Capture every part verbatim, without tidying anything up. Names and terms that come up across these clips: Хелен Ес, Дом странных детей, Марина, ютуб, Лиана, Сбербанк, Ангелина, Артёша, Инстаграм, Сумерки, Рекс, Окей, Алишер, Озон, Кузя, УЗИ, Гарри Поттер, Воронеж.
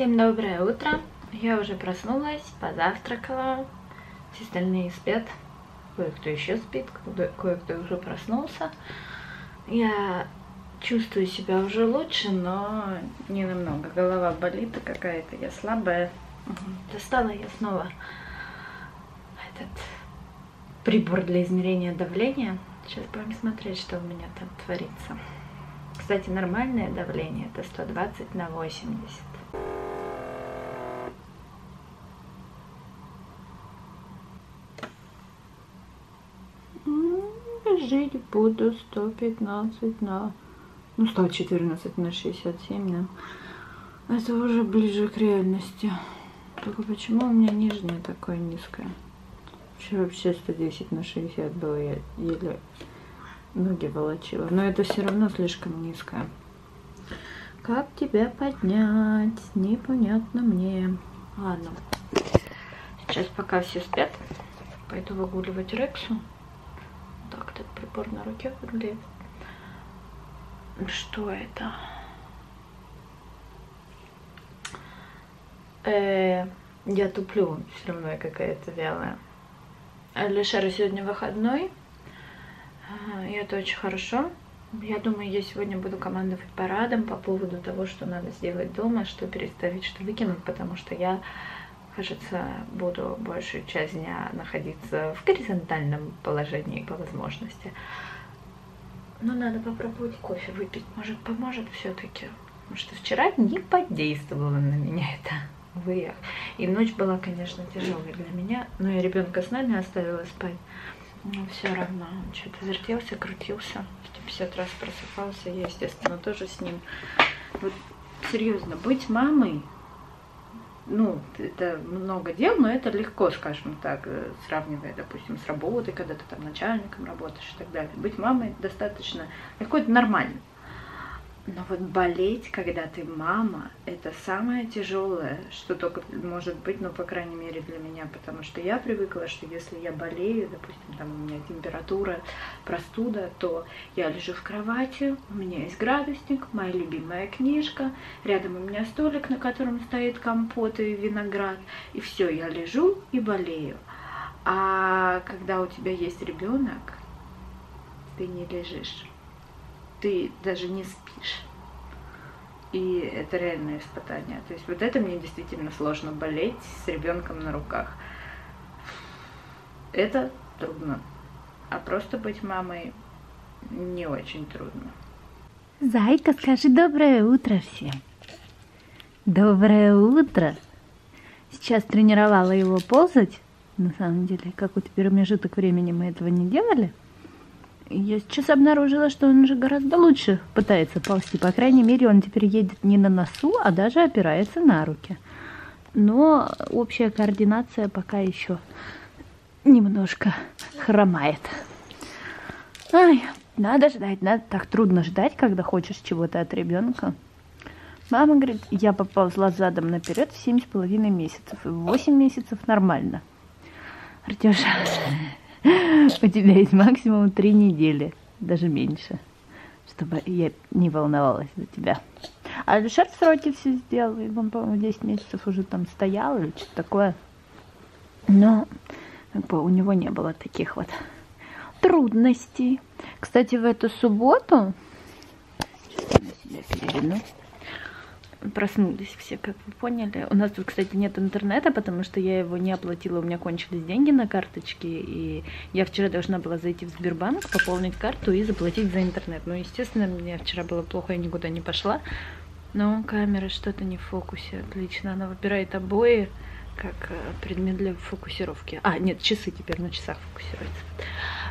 Всем доброе утро. Я уже проснулась, позавтракала. Все остальные спят. Кое-кто еще спит, кое-кто уже проснулся. Я чувствую себя уже лучше, но не намного. Голова болит какая-то, я слабая. Угу. Достала я снова этот прибор для измерения давления. Сейчас будем смотреть, что у меня там творится. Кстати, нормальное давление это сто двадцать на восемьдесят. Жить буду сто пятнадцать на... Ну, сто четырнадцать на шестьдесят семь, да. Это уже ближе к реальности. Только почему у меня нижняя такое низкое? Вчера вообще сто десять на шестьдесят было, я еле ноги волочила. Но это все равно слишком низкое. Как тебя поднять? Непонятно мне. Ладно. Сейчас пока все спят, пойду выгуливать Рексу. Так, этот прибор на руке выглядит. Что это? Э, я туплю, все равно я какая-то вялая. Алишер сегодня выходной. И это очень хорошо. Я думаю, я сегодня буду командовать парадом по поводу того, что надо сделать дома, что переставить, что выкинуть, потому что я, кажется, буду большую часть дня находиться в горизонтальном положении по возможности. Но надо попробовать кофе выпить. Может, поможет все-таки. Потому что вчера не подействовало на меня это. Выехал. И ночь была, конечно, тяжелой для меня. Но я ребенка с нами оставила спать. Но все равно он что-то вертелся, крутился. сто пятьдесят раз просыпался. Я, естественно, тоже с ним. Вот серьезно, быть мамой... Ну, это много дел, но это легко, скажем так, сравнивая, допустим, с работой, когда ты там начальником работаешь и так далее. Быть мамой достаточно легко, это нормально. Но вот болеть, когда ты мама, это самое тяжелое, что только может быть, ну, по крайней мере, для меня. Потому что я привыкла, что если я болею, допустим, там у меня температура, простуда, то я лежу в кровати, у меня есть градусник, моя любимая книжка, рядом у меня столик, на котором стоит компот и виноград, и все, я лежу и болею. А когда у тебя есть ребенок, ты не лежишь. Ты даже не спишь. И это реальное испытание. То есть вот это мне действительно сложно, болеть с ребенком на руках. Это трудно. А просто быть мамой не очень трудно. Зайка, скажи доброе утро всем. Доброе утро. Сейчас тренировала его ползать. На самом деле, какой-то промежуток времени мы этого не делали. Я сейчас обнаружила, что он уже гораздо лучше пытается ползти. По крайней мере, он теперь едет не на носу, а даже опирается на руки. Но общая координация пока еще немножко хромает. Ай, надо ждать, надо. Так трудно ждать, когда хочешь чего-то от ребенка. Мама говорит, я поползла задом наперед в семь с половиной месяцев. И в восемь месяцев нормально. Артёша... У тебя есть максимум три недели, даже меньше, чтобы я не волновалась за тебя. А Алишер в сроке все сделал, и он, по-моему, десять месяцев уже там стоял или что-то такое. Но как бы, у него не было таких вот трудностей. Кстати, в эту субботу, сейчас я себя переверну, проснулись все, как вы поняли. У нас тут, кстати, нет интернета, потому что я его не оплатила, у меня кончились деньги на карточке, и я вчера должна была зайти в Сбербанк, пополнить карту и заплатить за интернет. Ну, естественно, мне вчера было плохо, я никуда не пошла, но камера что-то не в фокусе, отлично, она выбирает обои, как предмет для фокусировки. А, нет, часы теперь на часах фокусируются.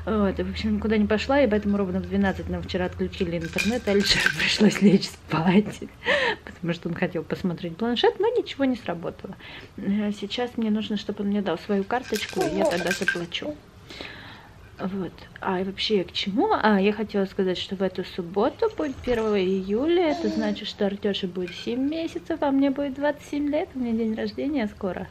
Вот, и, в общем, никуда не пошла, и поэтому ровно в двенадцать нам вчера отключили интернет, а Алишеру пришлось лечь спать, потому что он хотел посмотреть планшет, но ничего не сработало. Сейчас мне нужно, чтобы он мне дал свою карточку, и я тогда заплачу. Вот. А вообще к чему? А, я хотела сказать, что в эту субботу будет первое июля, это значит, что Артёше будет семь месяцев, а мне будет двадцать семь лет, у меня день рождения скоро.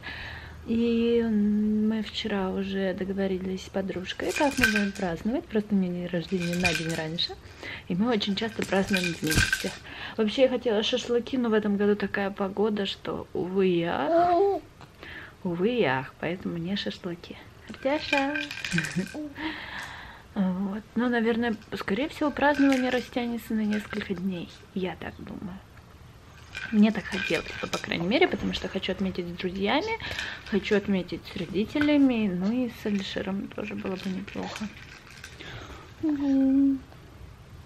И мы вчера уже договорились с подружкой, как мы будем праздновать. Просто у меня день рождения на день раньше. И мы очень часто празднуем вместе. Вообще я хотела шашлыки, но в этом году такая погода, что увы и ах. Увы и ах, поэтому не шашлыки. Артёша! Вот. Ну, наверное, скорее всего, празднование растянется на несколько дней. Я так думаю. Мне так хотелось, по крайней мере, потому что хочу отметить с друзьями, хочу отметить с родителями, ну и с Алишером тоже было бы неплохо. Угу.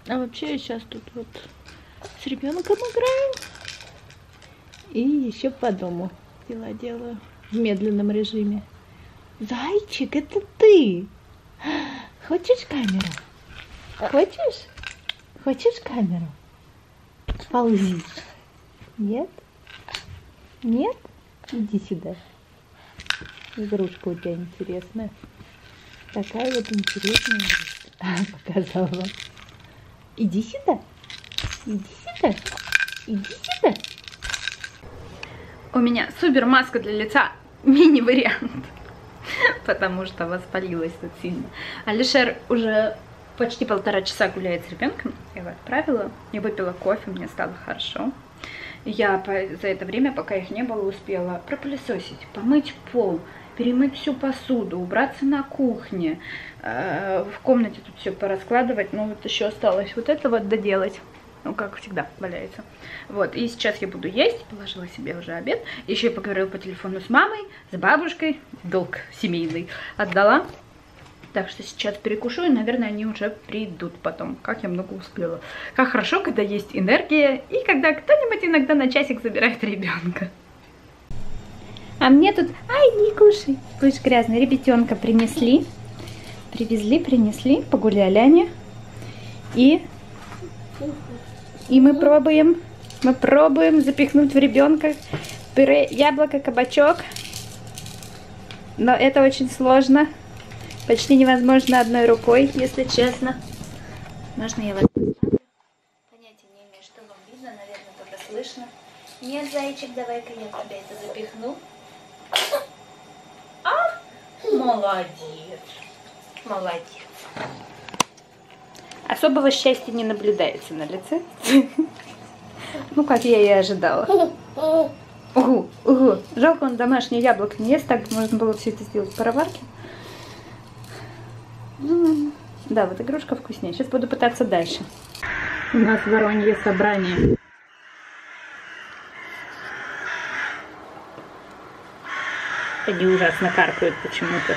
А вообще я сейчас тут вот с ребенком играю и еще по дому дела делаю в медленном режиме. Зайчик, это ты! Хочешь камеру? Хочешь? Хочешь камеру? Ползи. Нет? Нет? Иди сюда. Игрушка у тебя интересная. Такая вот интересная игрушка. А, показала. Иди сюда. Иди сюда. Иди сюда. У меня супер маска для лица. Мини-вариант. Потому что воспалилась тут сильно. Алишер уже почти полтора часа гуляет с ребенком. Я его отправила. Я выпила кофе, мне стало хорошо. Я за это время, пока их не было, успела пропылесосить, помыть пол, перемыть всю посуду, убраться на кухне, в комнате тут все пораскладывать. Ну, вот еще осталось вот это вот доделать. Ну, как всегда, валяется. Вот, и сейчас я буду есть, положила себе уже обед. Еще я поговорила по телефону с мамой, с бабушкой. Долг семейный отдала. Так что сейчас перекушу, и, наверное, они уже придут потом. Как я много успела. Как хорошо, когда есть энергия, и когда кто-нибудь иногда на часик забирает ребенка. А мне тут... Ай, не кушай. Куш грязный. Ребятенка принесли. Привезли, принесли. Погуляли они. И... И мы пробуем. Мы пробуем запихнуть в ребенка пюре яблоко, кабачок. Но это очень сложно. Почти невозможно одной рукой, если честно. Можно я вас поставлю? Понятия не имею, что вам видно, наверное, только слышно. Нет, зайчик, давай-ка я тебя это запихну. А? Молодец. Молодец. Особого счастья не наблюдается на лице. Ну, как я и ожидала. Угу, угу. Жалко, он домашнее яблоко не ест, так можно было все это сделать в пароварке. Да, вот игрушка вкуснее. Сейчас буду пытаться дальше. У нас воронье собрание. Они ужасно каркают почему-то.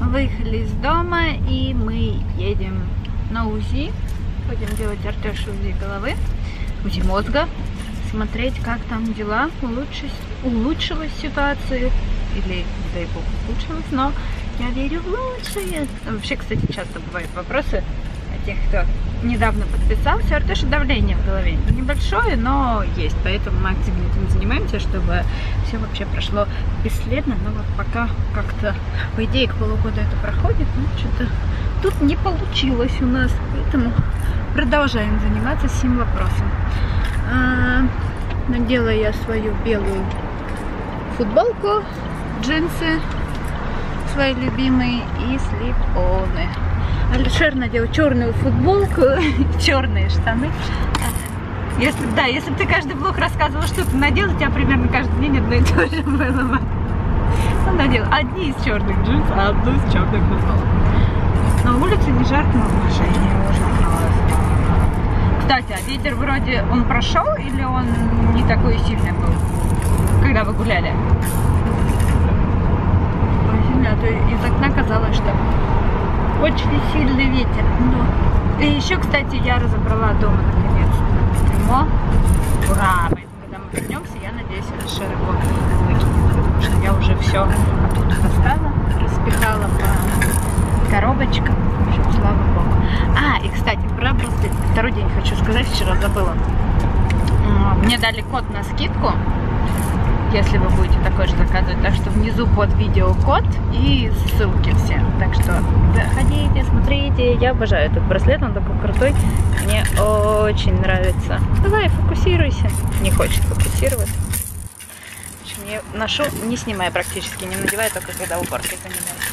Выехали из дома, и мы едем на УЗИ. Будем делать Артёше УЗИ головы, УЗИ мозга. Смотреть, как там дела, улучшилась, улучшилась ситуация. Или, не дай бог, улучшилась, но я верю в лучшее. Вообще, кстати, часто бывают вопросы о тех, кто недавно подписался. Артёша, давление в голове небольшое, но есть. Поэтому мы активно этим занимаемся, чтобы все вообще прошло бесследно. Но вот пока как-то, по идее, к полугода это проходит, но что-то тут не получилось у нас. Поэтому продолжаем заниматься всем вопросом. Надела я свою белую футболку, джинсы свои любимые и слип-оны. Алишер надел черную футболку, черные штаны. Если, да, если бы ты каждый блог рассказывала, что ты надела, у тебя примерно каждый день одно и то же было. Он надел одни из черных джинсов, а одну из черных футболок. На улице не жарко, но в машине можно. Кстати, а ветер вроде он прошел или он не такой сильный был, когда вы гуляли? Сильно, а то из окна казалось, что очень сильный ветер. Ну, и еще, кстати, я разобрала дома наконец-то дерьмо. Ура! Когда мы вернемся, я надеюсь, Алишер его выкинет, потому что я уже все оттуда достала, распихала по коробочкам. Слава богу. А, и, кстати, про браслет. Второй день хочу сказать, вчера забыла. Мне дали код на скидку, если вы будете такой же заказывать. Так что внизу под видео код и ссылки все. Так что заходите, смотрите. Я обожаю этот браслет, он такой крутой. Мне очень нравится. Давай, фокусируйся. Не хочет фокусировать. В общем, я ношу, не снимая практически, не надеваю, только когда уборкой занимаюсь.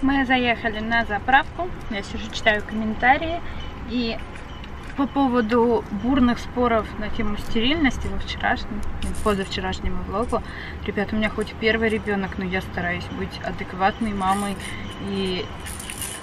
Мы заехали на заправку. Я сижу, читаю комментарии. И по поводу бурных споров на тему стерильности во вчерашнем, позавчерашнему влогу. Ребят, у меня хоть первый ребенок, но я стараюсь быть адекватной мамой. И,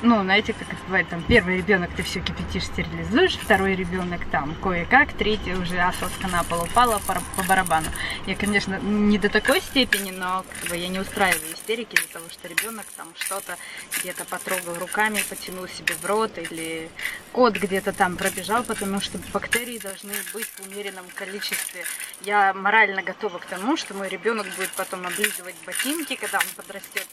ну, знаете, как это бывает, там, первый ребенок ты все кипятишь, стерилизуешь, второй ребенок там кое-как, третий уже ососка на пол упала по, по барабану. Я, конечно, не до такой степени, но как бы, я не устраиваю истерики из-за того, что ребенок там что-то где-то потрогал руками, потянул себе в рот, или кот где-то там пробежал, потому что бактерии должны быть в умеренном количестве. Я морально готова к тому, что мой ребенок будет потом облизывать ботинки, когда он подрастет,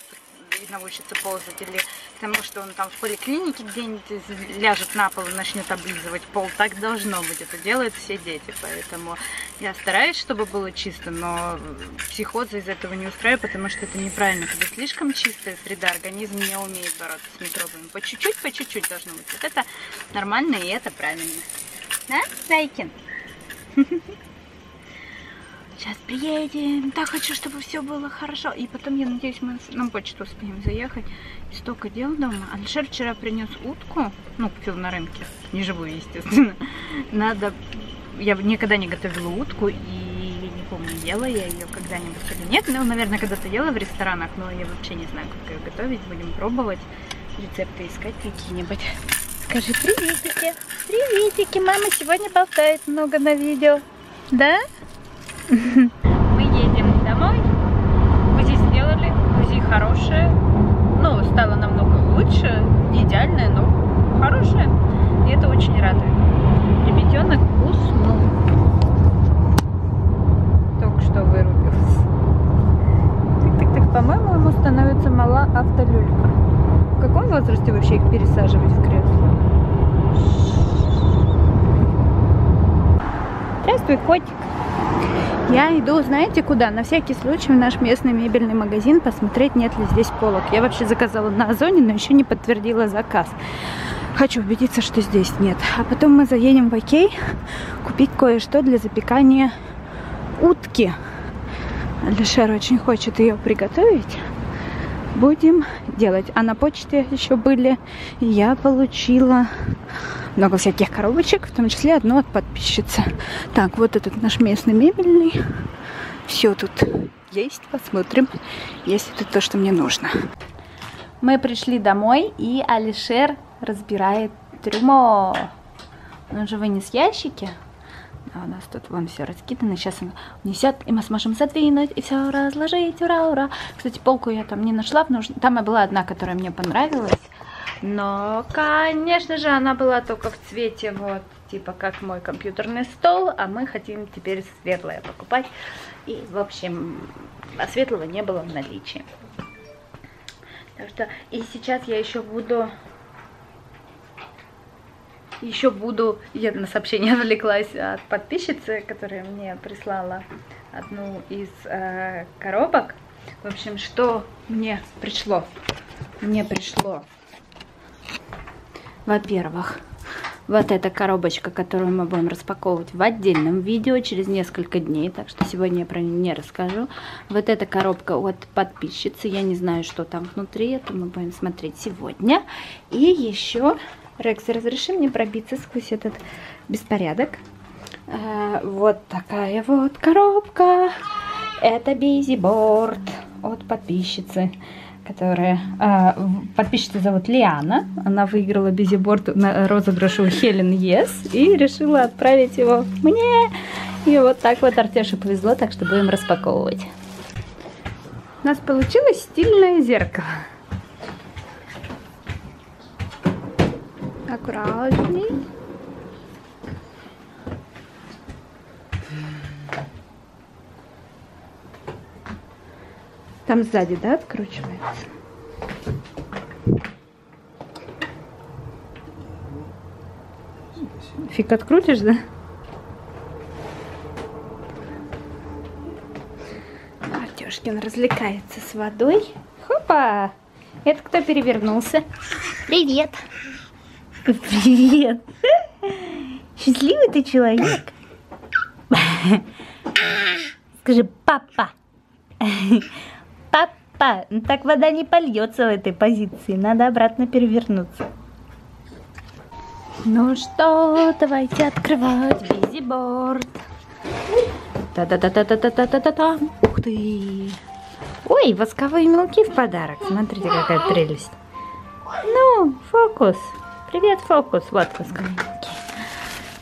научится ползать, или потому что он там в поликлинике где-нибудь ляжет на пол и начнет облизывать пол. Так должно быть, это делают все дети, поэтому я стараюсь, чтобы было чисто, но психоза из этого не устраиваю, потому что это неправильно, когда слишком чистая среда, организм не умеет бороться с микробами. По чуть-чуть, по чуть-чуть должно быть. Вот это нормально и это правильно. Да, Зайкин? Сейчас приедем. Так хочу, чтобы все было хорошо. И потом, я надеюсь, мы на почту успеем заехать. Столько дел дома. Алишер вчера принес утку. Ну, купил на рынке. Не живую, естественно. Надо... Я никогда не готовила утку. И не помню, ела я ее когда-нибудь или нет. Ну, наверное, когда-то ела в ресторанах. Но я вообще не знаю, как ее готовить. Будем пробовать. Рецепты искать какие-нибудь. Скажи приветики. Приветики. Мама сегодня болтает много на видео. Да? Мы едем домой. Кузи сделали, Кузи хорошая. Ну, стало намного лучше. Не идеальная, но хорошая. И это очень радует. Ребятенок уснул. Только что вырубился. Так-так-так, по-моему, ему становится мала автолюлька. В каком возрасте вообще их пересаживать в кресло? Здравствуй, котик. Я иду, знаете, куда? На всякий случай в наш местный мебельный магазин посмотреть, нет ли здесь полок. Я вообще заказала на Озоне, но еще не подтвердила заказ. Хочу убедиться, что здесь нет. А потом мы заедем в Окей купить кое-что для запекания утки. Алишер очень хочет ее приготовить. Будем делать. А на почте еще были. Я получила... много всяких коробочек, в том числе одну от подписчицы. Так, вот этот наш местный мебельный. Все тут есть. Посмотрим, есть ли тут то, что мне нужно. Мы пришли домой, и Алишер разбирает трюмо. Он же вынес ящики. А у нас тут вон все раскидано. Сейчас он несет, и мы сможем задвинуть, и все разложить. Ура, ура. Кстати, полку я там не нашла. Потому что там и была одна, которая мне понравилась. Но, конечно же, она была только в цвете, вот, типа, как мой компьютерный стол, а мы хотим теперь светлое покупать. И, в общем, а светлого не было в наличии. Так что, и сейчас я еще буду... Еще буду... Я на сообщение отвлеклась от подписчицы, которая мне прислала одну из э, коробок. В общем, что мне пришло? Мне пришло... Во-первых, вот эта коробочка, которую мы будем распаковывать в отдельном видео через несколько дней, так что сегодня я про нее не расскажу. Вот эта коробка от подписчицы, я не знаю, что там внутри, это мы будем смотреть сегодня. И еще, Рекс, разреши мне пробиться сквозь этот беспорядок. Э-э, вот такая вот коробка. Это бизиборд от подписчицы. Которая э, подписчица зовут Лиана. Она выиграла бизиборд на розыгрыше у Хелен Ес и решила отправить его мне. И вот так вот Артёше повезло, так что будем распаковывать. У нас получилось стильное зеркало. аккуратней. Там сзади, да, откручивается? Фиг открутишь, да? Артёшкин развлекается с водой. Хопа! Это кто перевернулся? Привет! Привет! Счастливый ты человек! Скажи, папа! Папа! Ну так вода не польется в этой позиции. Надо обратно перевернуться. Ну что, давайте открывать бизиборд. Та-та-та-та-та-та-та-та-та. Ух ты! Ой, восковые мелки в подарок. Смотрите, какая прелесть. Ну, фокус. Привет, фокус. Вот восковые мелки.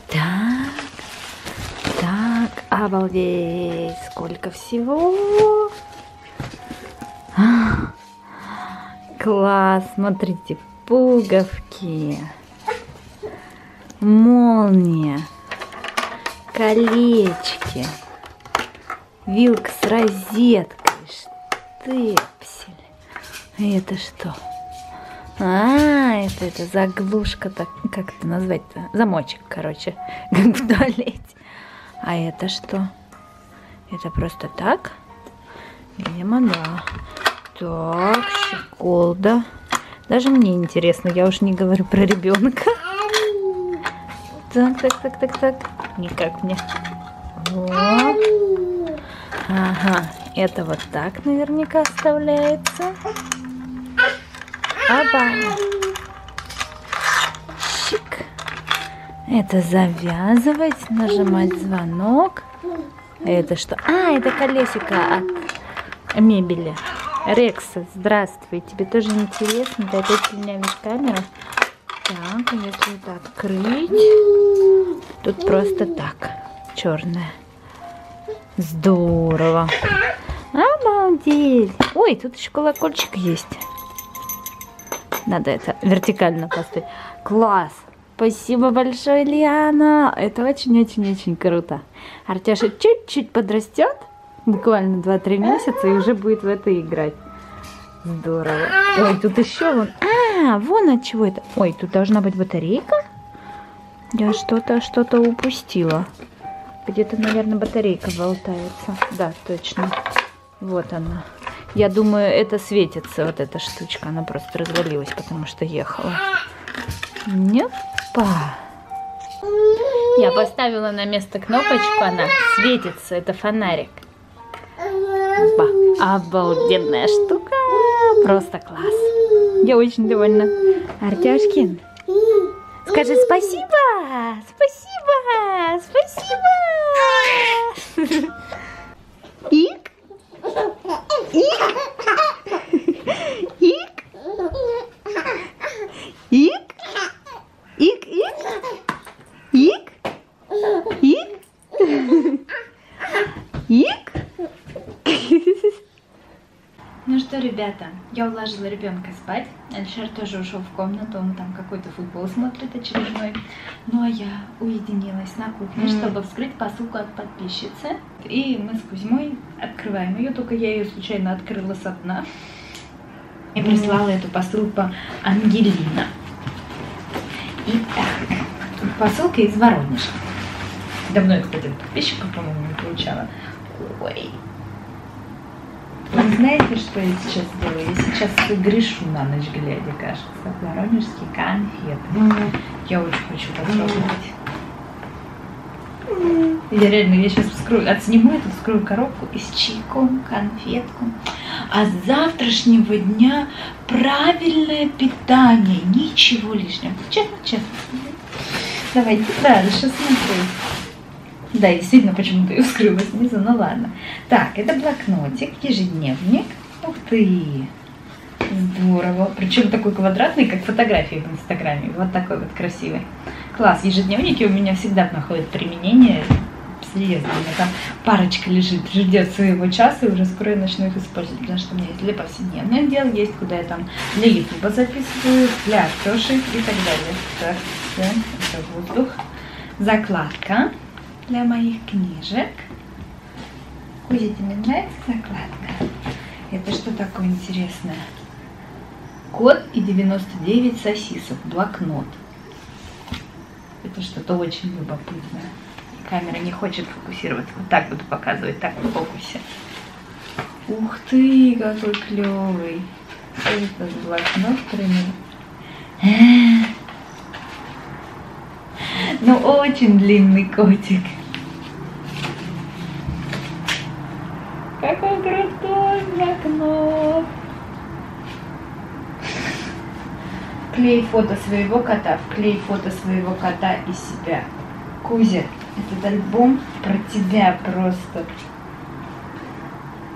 Так, так, обалдеть. Сколько всего. Класс, смотрите, пуговки. Молния, колечки, вилка с розеткой, штепсель. И это что? А, это, это заглушка, так, как это назвать-то? Замочек, короче, как в туалете. А это что? Это просто так? Видимо, да. Так, щеколда. Даже мне интересно, я уж не говорю про ребенка. Так, так, так, так, так. Никак мне. Вот. Ага, это вот так наверняка оставляется. Опа. Чик. Это завязывать, нажимать звонок. Это что? А, это колесико от мебели. Рекс, здравствуй. Тебе тоже интересно? Да, опять снимаешь камеру. Так, если это открыть, тут просто так, черное. Здорово. Обалдеть. Ой, тут еще колокольчик есть. Надо это вертикально поставить. Класс. Спасибо большое, Лиана. Это очень-очень-очень круто. Артёша чуть-чуть подрастет, буквально два-три месяца, и уже будет в это играть. Здорово. Ой, тут еще вон... А, вон от чего это. Ой, тут должна быть батарейка. Я что-то, что-то упустила. Где-то, наверное, батарейка болтается. Да, точно. Вот она. Я думаю, это светится, вот эта штучка. Она просто развалилась, потому что ехала. Непа. Я поставила на место кнопочку, она светится. Это фонарик. Ба. Обалденная штука. Просто класс. Я очень довольна. Артёшкин, скажи спасибо. Спасибо. Спасибо. Ик. Ик. Ик. Ик. Ик. Ик. Ик. Ик. Ик. Ну что, ребята, я уложила ребенка спать. Алишер тоже ушел в комнату, он там какой-то футбол смотрит очередной. Ну а я уединилась на кухне, mm. чтобы вскрыть посылку от подписчицы. И мы с Кузьмой открываем ее, только я ее случайно открыла со дна. И прислала mm. эту посылку Ангелина. Итак, посылка из Воронежа. Давно я, кстати, подписчика, по-моему, не получала. Ой. Вы знаете, что я сейчас делаю? Я сейчас грешу на ночь глядя, кажется. Воронежские конфеты. Mm. Я очень хочу попробовать. Mm. Я реально, я сейчас вскрою, отсниму эту, вскрою коробку и с чайком, конфетку. А с завтрашнего дня правильное питание. Ничего лишнего. Честно, честно. Давайте дальше смотреть. Да, я сильно почему-то ее вскрыла снизу, ну ладно. Так, это блокнотик, ежедневник. Ух ты! Здорово. Причем такой квадратный, как фотографии в Инстаграме. Вот такой вот красивый. Класс, ежедневники у меня всегда находят применение. съездом. У меня там парочка лежит, ждет своего часа, и уже скоро я начну их использовать, потому что у меня есть для повседневных дел, есть куда я там для ютуба записываю, для Артёши и так далее. Так, все, это воздух. Закладка для моих книжек. Кузя, тебе нравится закладка? Это что такое интересное? Кот и девяносто девять сосисок. Блокнот. Это что-то очень любопытное. Камера не хочет фокусироваться. Вот так буду показывать, так в фокусе. Ух ты, какой клевый. Что это за блокнот, например? Ну, очень длинный котик. Какой крутой блокнот. Клей фото своего кота, вклей фото своего кота и себя. Кузя, этот альбом про тебя просто.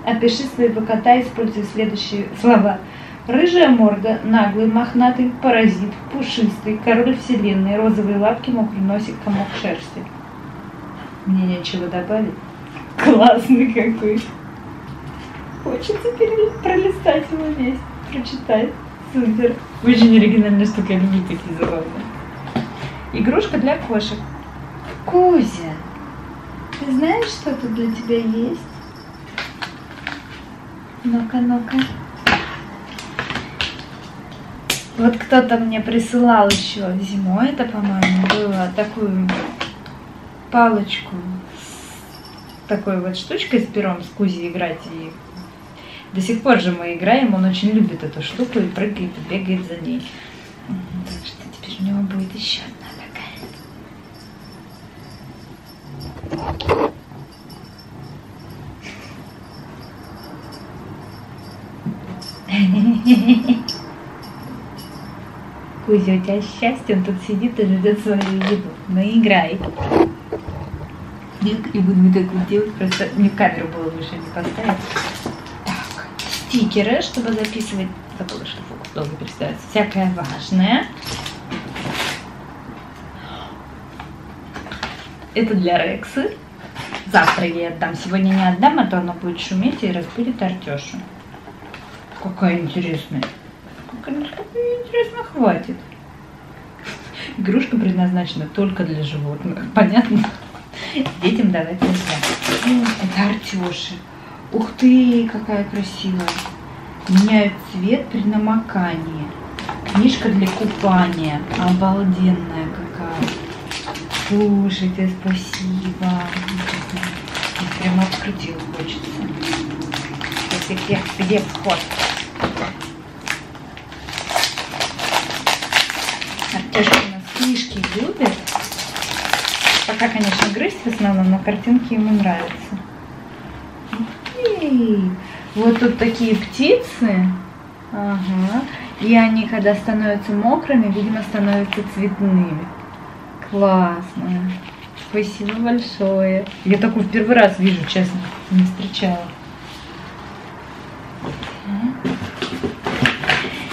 Опиши своего кота, используя следующие слова. Рыжая морда, наглый, мохнатый, паразит, пушистый, король вселенной, розовые лапки, мокрый носик, комок шерсти. Мне нечего добавить. Классный какой. Хочется пролистать его весь, прочитать. Супер. Очень оригинальная штука, я люблю такие забавные. Игрушка для кошек. Кузя, ты знаешь, что тут для тебя есть? Ну-ка, ну-ка. Вот кто-то мне присылал еще зимой, это, по-моему, было, такую палочку с такой вот штучкой с пером, с Кузи играть. И до сих пор же мы играем, он очень любит эту штуку и прыгает, и бегает за ней. Так что теперь у него будет еще одна такая. Кузя, у тебя счастье, он тут сидит и ждет свою еду. Ну, играй. И будем так вот делать, просто не в камеру было выше не поставить. Так, стикеры, чтобы записывать. Забыла, что фокус долго перестается. Всякое важное. Это для Рексы. Завтра я отдам. Сегодня не отдам, а то оно будет шуметь и распылит Артёшу. Какая интересная. Интересно, хватит. Игрушка предназначена только для животных. Понятно? Детям давать нельзя. Это Артёша. Ух ты, какая красивая. Меняют цвет при намокании. Книжка для купания. Обалденная какая. Слушайте, спасибо. Прямо открутил хочется. Где, где вход? Артёшка у нас книжки любит. Пока, конечно, грызть в основном, но картинки ему нравятся. Ух ты! Вот тут такие птицы. Ага. И они, когда становятся мокрыми, видимо, становятся цветными. Классно. Спасибо большое. Я такую в первый раз вижу, честно. Не встречала.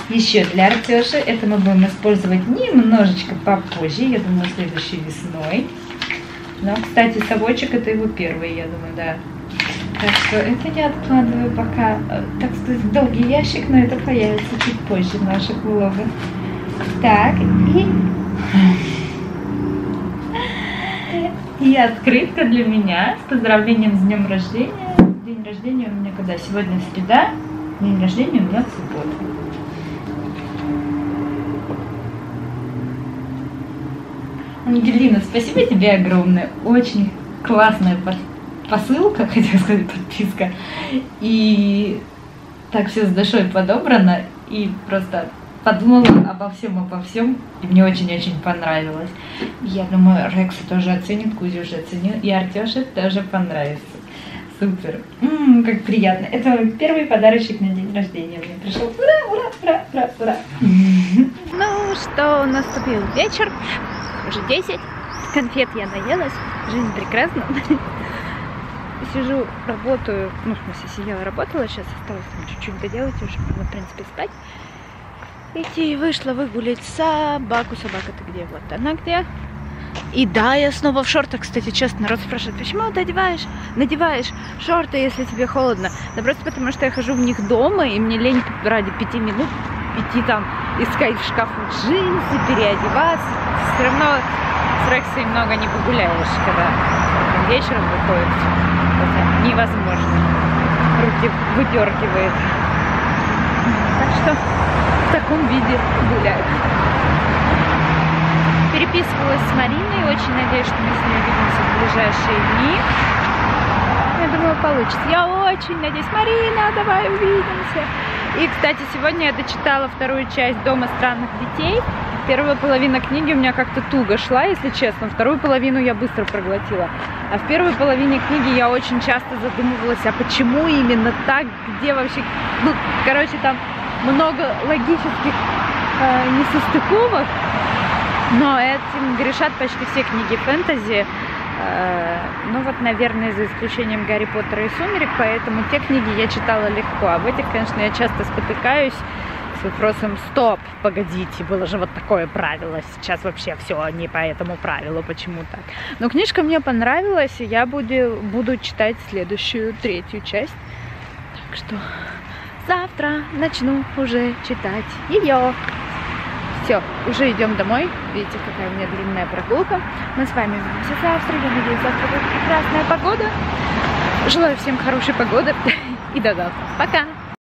Еще для Артёши это мы будем использовать немножечко попозже, я думаю, следующей весной. Но, кстати, совочек это его первый, я думаю, да. Так что это я откладываю пока, так сказать, долгий ящик, но это появится чуть позже в наших влогах. Так, и... И открытка для меня с поздравлением с днем рождения. День рождения у меня когда? Сегодня среда, день рождения у меня в субботу. Ангелина, спасибо тебе огромное. Очень классная посылка, хотела сказать, подписка. И так все с душой подобрано. И просто подумала обо всем, обо всем. И мне очень-очень понравилось. Я думаю, Рекса тоже оценит, Кузя уже оценил. И Артёше тоже понравится. Супер. М-м, как приятно. Это первый подарочек на день рождения мне пришел. Ура, ура, ура, ура, ура. Ну что, наступил вечер. Уже десять. Конфет я наелась. Жизнь прекрасна. Сижу, работаю. Ну, в смысле, сидела, работала. Сейчас осталось там чуть-чуть доделать. Уже можно, в принципе, спать. Идти вышла выгулять собаку. Собака-то где? Вот она где. И да, я снова в шортах, кстати, часто народ спрашивает, почему ты одеваешь, надеваешь шорты, если тебе холодно? Да просто потому, что я хожу в них дома, и мне лень ради пяти минут идти там, искать в шкафу джинсы, переодеваться. Все равно с Рексой много не погуляешь, когда там вечером выходит. Это невозможно. Руки выдергивает. Так что в таком виде гуляют. Переписывалась с Мариной, очень надеюсь, что мы с ней увидимся в ближайшие дни. Я думаю, получится. Я очень надеюсь. Марина, давай увидимся. И, кстати, сегодня я дочитала вторую часть «Дома странных детей». Первая половина книги у меня как-то туго шла, если честно. Вторую половину я быстро проглотила. А в первой половине книги я очень часто задумывалась, а почему именно так, где вообще... Ну, короче, там много логических э, несостыковок. Но этим грешат почти все книги фэнтези. Ну вот, наверное, за исключением Гарри Поттера и Сумерек, поэтому те книги я читала легко. А в этих, конечно, я часто спотыкаюсь с вопросом «Стоп, погодите, было же вот такое правило, сейчас вообще все не по этому правилу, почему так?». Но книжка мне понравилась, и я буду, буду читать следующую, третью часть. Так что завтра начну уже читать ее. Все, уже идем домой. Видите, какая у меня длинная прогулка. Мы с вами увидимся завтра. Я надеюсь, завтра будет прекрасная погода. Желаю всем хорошей погоды. И до завтра. Пока!